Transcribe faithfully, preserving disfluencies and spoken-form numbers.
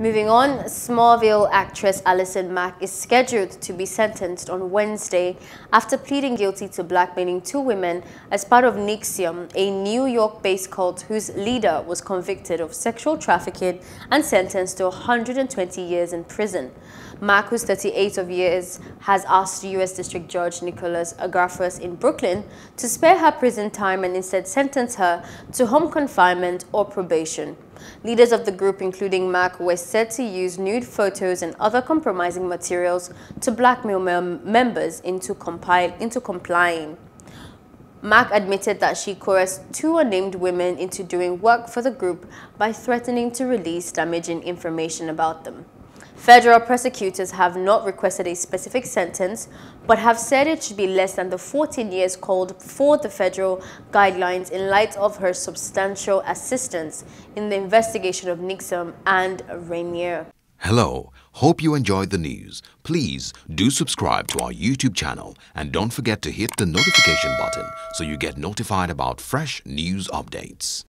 Moving on, Smallville actress Allison Mack is scheduled to be sentenced on Wednesday after pleading guilty to blackmailing two women as part of NXIVM, a New York-based cult whose leader was convicted of sexual trafficking and sentenced to one hundred twenty years in prison. Mack, who's thirty-eight of years, has asked U S District Judge Nicholas Agrafos in Brooklyn to spare her prison time and instead sentence her to home confinement or probation. Leaders of the group, including Mack, were said to use nude photos and other compromising materials to blackmail mem members into, compi into complying. Mack admitted that she coerced two unnamed women into doing work for the group by threatening to release damaging information about them. Federal prosecutors have not requested a specific sentence, but have said it should be less than the fourteen years called for the federal guidelines in light of her substantial assistance in the investigation of NXIVM and Rainier. Hello, hope you enjoyed the news. Please do subscribe to our YouTube channel and don't forget to hit the notification button so you get notified about fresh news updates.